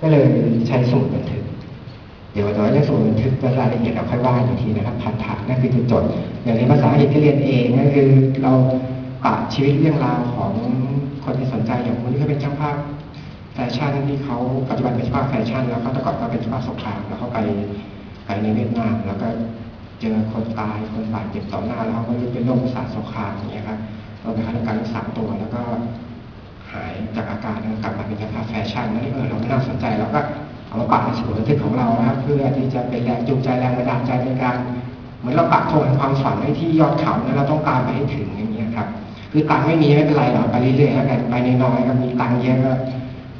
ก็เลยใช้สูตรบันทึกเดี๋ยวเราจะสูตรบันทึกและรายละเอียดเราค่อยว่าอีกทีนะครับพันธะนั่นคือจุดจบอย่างในภาษาอังกฤษที่เรียนเองนั่นคือเราปะชีวิตเรื่องราวของคนที่สนใจอย่างคนที่เขาเป็นช่างภาพแฟชั่นที่เขาปัจจุบันเป็นช่างภาพแฟชั่นแล้วก็แต่ก่อนก็เป็นช่างภาพสงครามแล้วเขาไปในเวียดนามแล้วก็เจอคนตายคนบาดเจ็บต่อหน้าแล้วเขาก็เป็นโรคประสาทสงครามอย่างเงี้ยครับเราไปคัดการรักษาตัวแล้วก็หายจากอาการกลับมาเป็นช่างภาพแฟชั่นนั่นนี่เราไม่น่าสนใจแล้วก็เอามาปะในส่วนบันทึกของเราครับเพื่อที่จะเป็นแรงจูงใจแรงบันดาลใจในการเหมือนเราปักธงความฝันไว้ที่ยอดเขาแล้วเราต้องตามไปให้ถึงอย่างเงี้ยครับคือตังไม่มีไม่เป็นไรหรอกไปเรื่อยๆแล้วกันไปน้อยๆก็มีตังเยอะ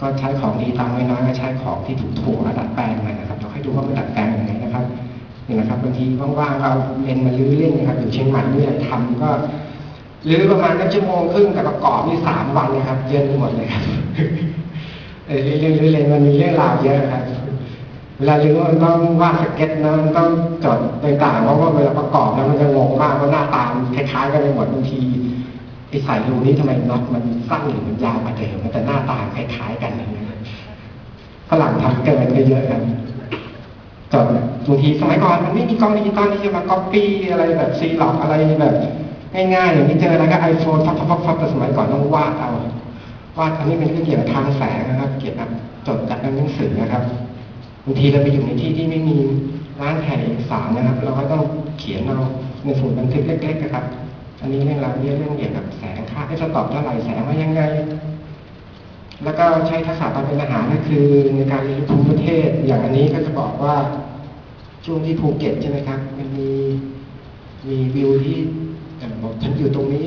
ก็ใช้ของดีตังน้อยๆก็ใช้ของที่ถูกๆแล้วดัดแปลงมันนะครับเราให้ดูว่ามันดัดแปลงยังไงนะครับนี่นะครับบางทีว่างๆเราเรียนมาลื้อเล่นนะครับอยู่เชียงใหม่ด้วยทำก็หรือประมาณ1 ชั่วโมงครึ่งแต่ประกอบนี่3 วันนะครับเย็นหมดเลยครับเรียนมันมีเรื่องราวเยอะครับเวลาลื้อมันต้องวาดสเก็ตนะมันต้องจดต่างๆเพราะว่าเวลาประกอบแล้วมันจะงงมากเพราะหน้าตาคล้ายๆกันไปหมดบางทีไอ้สายรูนี้ทำไมน็อตมันสั้นหรือมันยาวมาเดิมแต่หน้าตาคล้ายๆกันอย่างเงี้ยฝรั่งทำเกินไปเยอะครับจนบางทีสมัยก่อนมันไม่มีกล้องดิจิตอลที่จะมา copy อะไรแบบซีล็อกอะไรแบบง่ายๆอย่างที่เจอแล้วก็ iPhone ฟับแต่สมัยก่อนต้องวาดเอาวาดอันนี้เป็นเรื่องเกี่ยวกับทางแสงนะครับเกี่ยวกับจดจัดหนังสือนะครับบางทีเราไปอยู่ในที่ที่ไม่มีร้านขายเอกสารนะครับเราก็ต้องเขียนเอาในส่วนบันทึกเล็กๆนะครับอันนี้เรื่องราวเรื่องเกี่ยวกับแสงค่าให้สต็อกเท่าไหร่แสงว่ายังไงแล้วก็ใช้ทักษะการเป็นอาหารก็คือในการเรียนภูมิประเทศอย่างอันนี้ก็จะบอกว่าช่วงที่ภูเก็ตใช่ไหมครับมันมีวิวที่บอกฉันอยู่ตรงนี้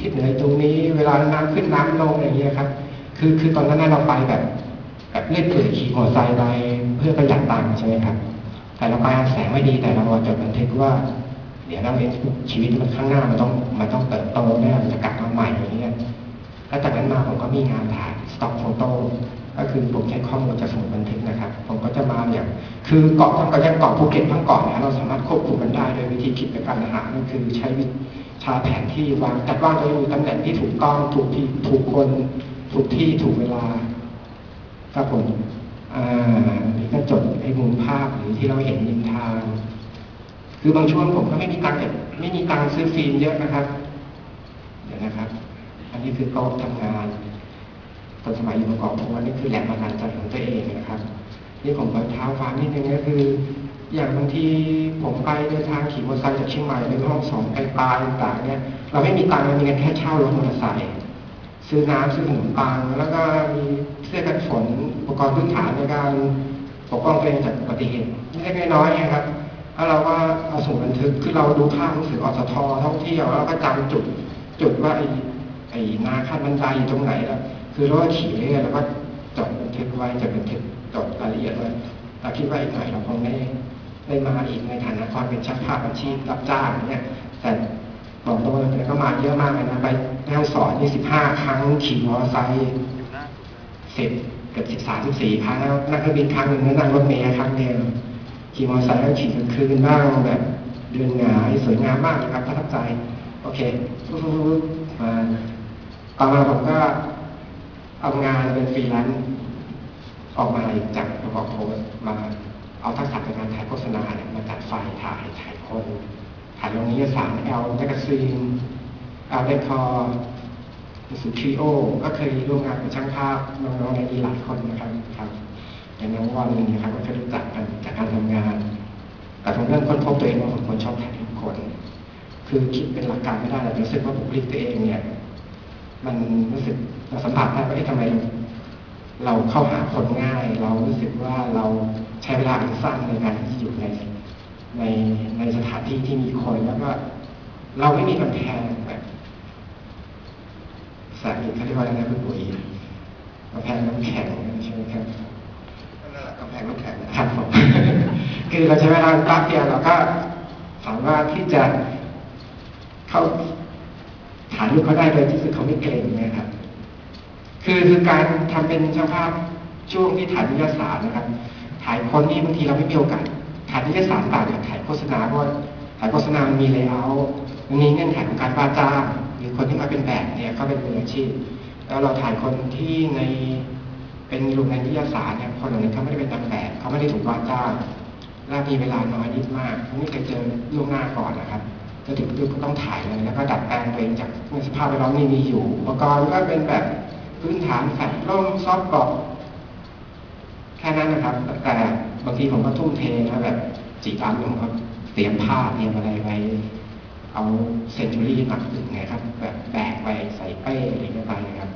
ทิศเหนือตรงนี้เวลาน้ำขึ้นน้ำลงอะไรอย่างเงี้ยครับคือตอนนั้นเราไปแบบเล่นเปื่อยขี่มอเตอร์ไซค์ไปเพื่อประหยัดตังค์ใช่ไหมครับแต่เราไปแสงไม่ดีแต่เราจดบันทึกว่าเดี๋ยวเราเองชีวิตมันข้างหน้ามันต้องเติบโตแน่มันจะกลับมาใหม่อย่างเงี้ยแล้วจากนั้นมาผมก็มีงานถ่ายสต็อกโฟโต้ก็คือผมใช้ข้อมูลจากสมุดบันทึกนะครับผมก็จะมาอย่างคือเกาะทั้งเกาะยังเกาะภูเก็ตทั้งเกาะเนี่ยเราสามารถควบคุมมันได้โดยวิธีคิดเป็นการอาหารนั่นคือใช้วิชาแผนที่วางจัดวางโดยมีตำแหน่งที่ถูกต้องถูกที่ถูกคนถูกที่ถูกเวลาครับผมนี่ก็จดไอ้มุมภาพหรือที่เราเห็นริมทางคือบางช่วงผมก็ไม่มีตังค์ไม่มีตังค์ซื้อฟิล์มเยอะนะครับเดี๋ยวนะครับอันนี้คือโต๊ะทำงานตอนสมัยอยู่ประกอบผมว่านี่คือแหล่งอาหารจัดของตัวเองนะครับนี่ผมไปเท้าความนิดนึงก็คืออย่างบางทีผมไปเดินทางขี่มอเตอร์ไซค์จากเชียงใหม่ไปห้องสองไปปลาต่างๆเนี่ยเราไม่มีตังค์เรามีเงินแค่เช่ารถมอเตอร์ไซค์ซื้อน้ำซื้อขนมปังแล้วก็มีเสื้อกันฝนอุปกรณ์พื้นฐานในการปกป้องตัวเองจากอุบัติเหตุนี่เล็กน้อยนะครับถ้าเราว่าเอาส่งบันทึกคือเราดูภาพหนังสืออสทท่องเที่ยวแล้วก็จำจุดว่าไอ้นาขั้นบันไดอยู่ตรงไหนแล้วคือเราก็ขี่เรื่อยแล้วก็จดบันทึกไว้จดบันทึกจดรายละเอียดไว้เราคิดว่าอีกหน่อยเราคงได้มาอีกในฐานะความเป็นช่างภาพอาชีพรับจ้างเนี่ยแต่บอกตรงเลยก็มาเยอะมากเลยนะไปแนวสอนนี่15 ครั้งขี่มอเตอร์ไซค์10 เกือบ 13 14 ครั้งแล้วนั่งเครื่องบินครั้งหนึ่งแล้วนั่งรถเมล์ครั้งเดียวขี่มอเตอร์ไซค์ขี่กลางคืนบ้างแบบเดือนหงายสวยงามมากนะครับประทับใจโอเคมาต่อมาผมก็เอางานเป็นฟรีแลนซ์ออกมาจากประกอบโพสมาเอาทักษะในการถ่ายโฆษณาเนี่ยมาจัดไฟถ่ายคนถ่ายลงนิยสารแอลแมกกาซีนแอลเดคอร์สุทรีโอก็เคยร่วมงานกับช่างภาพน้องๆในหลายคนนะครับอย่างน้องวันนึงนะครับก็จะรู้จักกันจากการทำงานแต่ผมเริ่มค้นพบตัวเองว่าผมคนชอบถ่ายรูปคนคือคิดเป็นหลักการไม่ได้แต่รู้สึกว่าบุคลิกตัวเองเนี่ยมันรู้สึกเราสัมผัสได้ว่าทำไมเราเข้าหาคนง่ายเรารู้สึกว่าเราใช้เวลาสั้นในการที่อยู่ในสถานที่ที่มีคนแล้วก็เราไม่มีกำแพงแบบภาษาอังกฤษเขาเรียกว่าอะไรนะคุณปุ๋ยกำแพงน้ำแข็งใช่ไหมครับกำแพงไม่แข็งนะครับผมคือเราใช้เวลาแป๊บเดียวเราก็สามารถที่จะเข้าฐานลูกเขาได้โดยที่สุดเขาไม่เกรงนะครับคือการทำเป็นช่างภาพช่วงที่ถ่ายนิยสารนะครับถ่ายคนนี้บางทีเราไม่มีโอกาสถ่ายนิยสารต่างจากถ่ายโฆษณาเพราะถ่ายโฆษณามีเลเยอร์มันมีเงื่อนไขของการว่าจ้างหรือคนที่มาเป็นแบบเนี่ยเขาเป็นมืออาชีพแล้วเราถ่ายคนที่ใน เป็นลุงในนิยสารเนี่ยคนเหล่านี้เขาไม่ได้เป็นตำแหน่งเขาไม่ได้ถูกว่าจ้างและมีเวลาน้อยนิดมากเขาไม่เคยเจอล่วงหน้าก่อนนะครับก็ถึงยุคก็ต้องถ่ายเลยแล้วก็ดัดแปลงตัวเองจากสภาพแวดล้อมที่มีอยู่อุปกรณ์ก็เป็นแบบพื้นฐานแฝดร่มซอฟต์บอร์ดแค่นั้นนะครับแต่บางทีผมก็ทุ่มเทนะแบบจีบอันผมก็เตรียมผ้าเตรียมอะไรไว้เอาเซนจูรี่หนักถึงไงครับแบบแบกไปใส่เป้อะไรเงี้ยไปนะครับ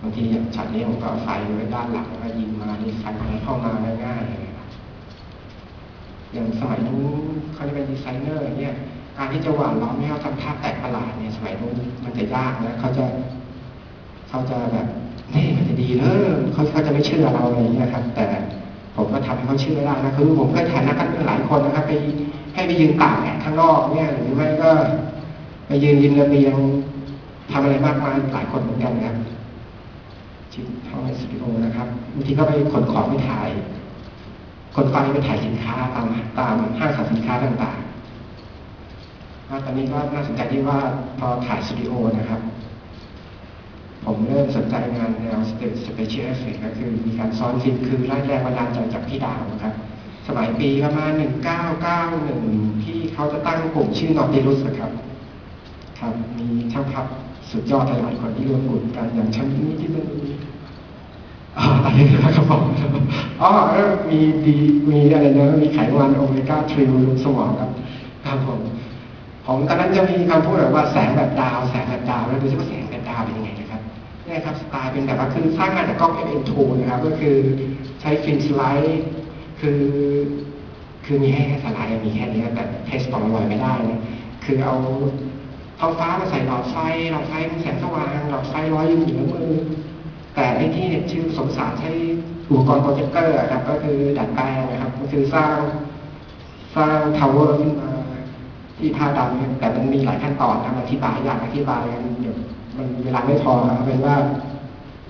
บางทีอย่างฉันนี้ผมก็เอาไฟไว้ด้านหลังแล้วก็ยิงมานี่ไฟมันเข้ามาง่ายๆอย่างสมัยนู้นเขาจะเป็นดีไซเนอร์เนี่ยการที่จะหวานล้อมให้เขาทำภาพแตกประหลาดเนี่ยสมัยนู้นมันจะยากนะเขาจะแบบนี่มันจะดีเนอะเขาจะไม่เชื่อเราอะไรอย่างเงี้ยครับแต่ผมก็ทำให้เขาเชื่อได้นะคือผมเคยถ่ายนักการเมืองหลายคนนะครับไปให้ไปยืนตากแดดข้างนอกเนี่ยหรือไม่ก็ไปยืนระเบียงทำอะไรมากมายหลายคนเหมือนกันครับชิ้นห้องสตูดิโอนะครับบางทีก็ไปขนของไปถ่ายคนฟังไปถ่ายสินค้าตามห้างสรรพสินค้าต่างๆตอนนี้ก็น่าสนใจที่ว่าพอถ่ายสตูดิโอนะครับผมเริ่มสนใจงานแนวสเปเชียลเอฟเฟกต์ก็คือมีการซ้อนฟิล์มคือไล่แรงบันดาลใจจากพี่ดาวนะครับสมัยปีประมาณ1991ที่เขาจะตั้งกลุ่มชื่อนอติลุสนะครับครับมีช่างภาพสุดยอดหลายคนที่รวมกลุ่มกันอย่างชั้นนี้ที่เป็นอะไรนะครับผมมีอะไรนะมีไขมันโอเมก้าทรีลูกสมองครับครับผมตอนนั้นจะมีคำพูดแบบว่าแสงแบบดาวแล้วดูซิว่าแสงแบบดาวเป็นยังไงนะครับนี่ครับสไตล์เป็นแบบว่าคือสร้างงานจากกล้อง FM2 นะครับก็คือใช้ฟิล์มสไลด์คือมีให้แค่สไลด์มีแค่นี้แต่เทสต์ต่อลอยไม่ได้นะคือเอาท้องฟ้ามาใส่หลอดไฟแสงสว่างหลอดไฟลอยอยู่เหนือมือแต่ไอ้ที่ชื่อสมสารใช้อุปกรณ์โปรเจคเตอร์ครับก็คือดัดแปลงนะครับก็คือสร้างทาวเวอร์ขึ้นมาที่ผ้าดำแต่มันมีหลายขั้นตอนนะอธิบายมันเวลาไม่พอครับเป็นว่า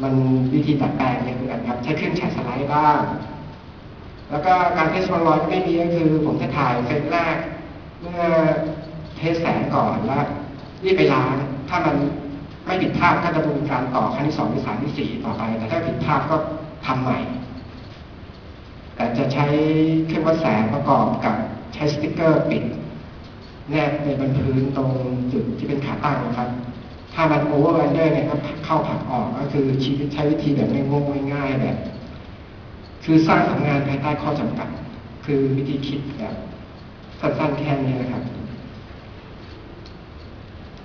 มันวิธีดัดแปลงเนี่ยคืออะไรครับใช้เครื่องฉายสไลด์บ้างแล้วก็การเทสต์ลอยก็ไม่มีก็คือผมจะถ่ายเซตแรกเมื่อเทสแสงก่อนแล้วนี่ไปล้างถ้ามันไม่ผิดพลาดก็จะดำเนินการต่อขั้นที่2ที่3ที่4ต่อไปแต่ถ้าผิดพลาดก็ทำใหม่แต่จะใช้เครื่องวัดแสงประกอบกับใช้สติ๊กเกอร์ปิดแนบในบนพื้นตรงจุดที่เป็นขาตั้งนะครับถ้ามันโอเวอร์แอนเดอร์เนี่ยก็เข้าผักออกก็คือชีวิตใช้วิธีแบบง่ายๆแบบคือสร้างผลงานภายใต้ข้อจำกัดคือวิธีคิดแบบสั้นๆแค่นี้นะครับ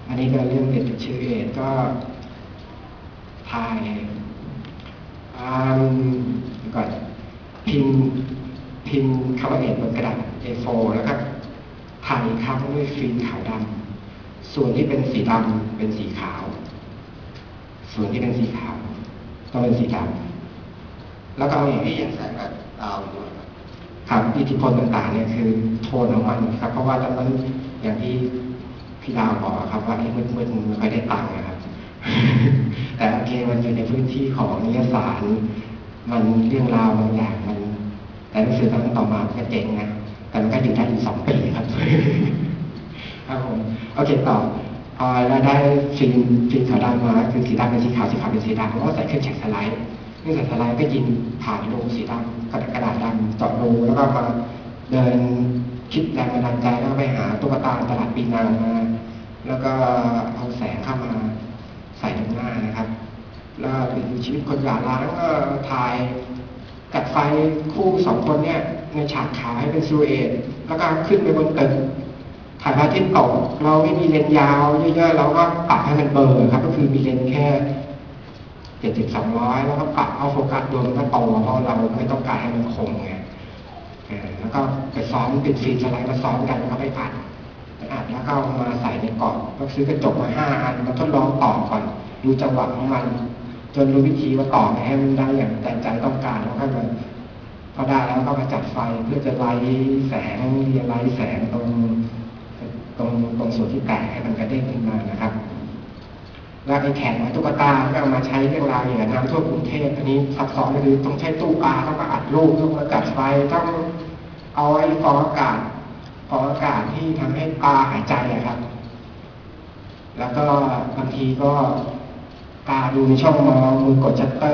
อันนี้ก็เรื่องเกี่ยวกับชื่อเอทก็ถ่ายก่อนพิมพ์คำว่าเอทบนกระดาษ A4 แล้วก็ถ่ายครั้งด้วยฟิล์มขาวดำส่วนที่เป็นสีดำเป็นสีขาวส่วนที่เป็นสีขาวก็เป็นสีดำแล้วก็เอาอย่างที่อย่างแสงแบบดาวด้วยครับอิทธิพลต่างๆเนี่ยคือโทนของมันครับเพราะว่าตอนนั้นอย่างที่พี่ดาวบอกครับว่าไอ้มืดมันไม่ได้ตังค์นะครับแต่โอเคมันอยู่ในพื้นที่ของนิยสารมันเรื่องราวบางอย่างมันแต่หนังสือต่อมาก็เจ๋งนะแต่มันก็อยู่ได้ถึง2 ปีครับครับผมโอเคต่อเราได้ฟิล์มขาวดำมาคือสีดำเป็นสีขาวสีขาวเป็นสีดำแล้วก็ใส่เครื่องฉายสไลด์เครื่องฉายสไลด์ก็ยิงผ่านรูสีดำกระดาษดำเจาะรูแล้วก็มาเดินคิดแรงบันดาลใจแล้วไปหาตุ๊กตาตลาดปีนังมาแล้วก็เอาแสงเข้ามาใส่ตรงหน้านะครับแล้วถึงชีวิตคนหย่าร้างแล้วก็ถ่ายตัดไฟคู่2 คนเนี่ยในฉากขาวให้เป็นซูเอตแล้วก็ขึ้นไปบนตึกถ่ายพระอาทิตย์ตกเราไม่มีเลนยาวเยอะๆเราก็ปรับให้มันเบลอครับก็คือมีเลนแค่70-200แล้วก็ปรับเอาโฟกัสดวงมันก็โตเพราะเราไม่ต้องการให้มันคงไงแล้วก็ไปซ้อมเป็นฟิล์มสไลด์มาซ้อมกันแล้วก็ไปอัดแล้วก็มาใส่ในกล่องก็ซื้อกระจกมา5 อันมาทดลองต่อก่อนดูจังหวะของมันจนรู้วิธีว่าต่อให้มันได้อย่างใจต้องการแล้วก็เลยพอได้แล้วก็มาจัดไฟเพื่อจะไล่แสงตรงส่วนที่แตกให้มันกระเด้งขึ้นมานะครับแล้วไอ้แขนมาตุ๊กตาก็เอามาใช้เรื่องราวอย่างน้ำท่วมกรุงเทพอันนี้ซับซ้อนคือต้องใช้ตู้ปลาต้องมาอัดรูปต้องมาจัดไฟต้องเอาไอ้ฟองอากาศที่ทำให้ปลาหายใจนะครับแล้วก็บางทีก็ กาดูในช่องน้องมือกดชัตเตอร์